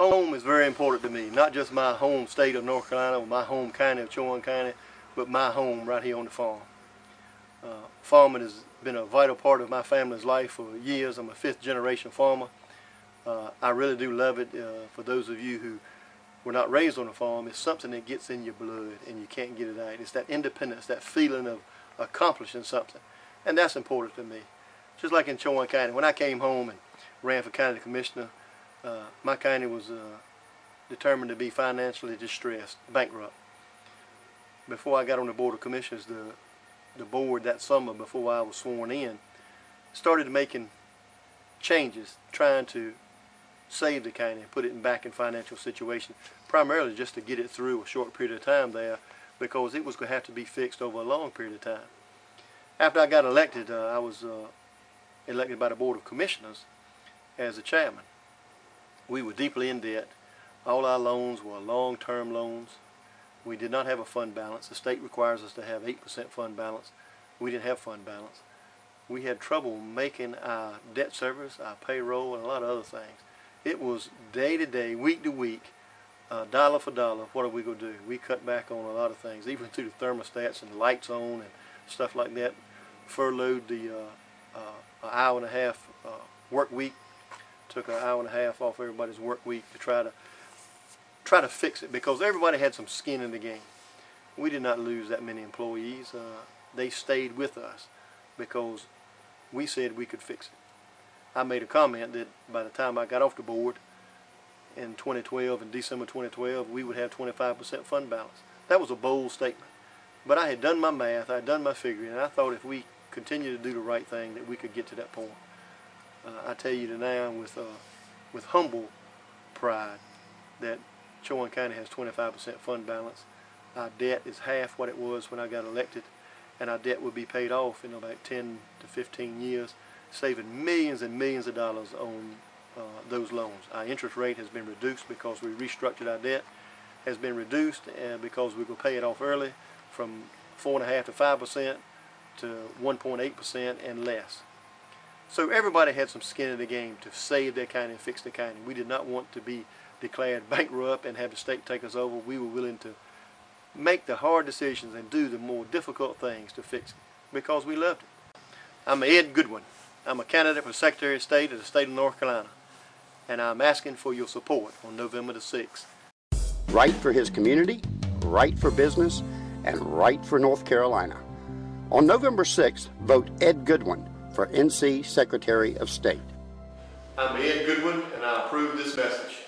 Home is very important to me, not just my home state of North Carolina, my home county of Chowan County, but my home right here on the farm. Farming has been a vital part of my family's life for years. I'm a fifth generation farmer. I really do love it. For those of you who were not raised on a farm, it's something that gets in your blood and you can't get it out. It's that independence, that feeling of accomplishing something, and that's important to me. Just like in Chowan County, when I came home and ran for county commissioner, my county was determined to be financially distressed, bankrupt. Before I got on the Board of Commissioners, the board that summer before I was sworn in started making changes, trying to save the county and put it back in financial situation, primarily just to get it through a short period of time there, because it was going to have to be fixed over a long period of time. After I got elected, I was elected by the Board of Commissioners as the chairman. We were deeply in debt. All our loans were long-term loans. We did not have a fund balance. The state requires us to have 8% fund balance. We didn't have fund balance. We had trouble making our debt service, our payroll, and a lot of other things. It was day to day, week to week, dollar for dollar, what are we going to do? We cut back on a lot of things, even through the thermostats and lights on and stuff like that. Furloughed the an hour and a half work week. Took an hour and a half off everybody's work week to try to fix it, because everybody had some skin in the game. We did not lose that many employees. They stayed with us because we said we could fix it. I made a comment that by the time I got off the board in 2012, in December 2012, we would have 25% fund balance. That was a bold statement. But I had done my math, I had done my figuring, and I thought if we continued to do the right thing that we could get to that point. I tell you now with humble pride that Chowan County has 25% fund balance. Our debt is half what it was when I got elected, and our debt will be paid off in about 10 to 15 years, saving millions and millions of dollars on those loans. Our interest rate has been reduced because we restructured our debt, has been reduced because we will pay it off early from 4.5% to 5% to 1.8% and less. So everybody had some skin in the game to save their county and fix the county. We did not want to be declared bankrupt and have the state take us over. We were willing to make the hard decisions and do the more difficult things to fix it because we loved it. I'm Ed Goodwin. I'm a candidate for Secretary of State of the state of North Carolina, and I'm asking for your support on November the 6th. Right for his community, right for business, and right for North Carolina. On November 6th, vote Ed Goodwin for NC Secretary of State. I'm Ed Goodwin, and I approve this message.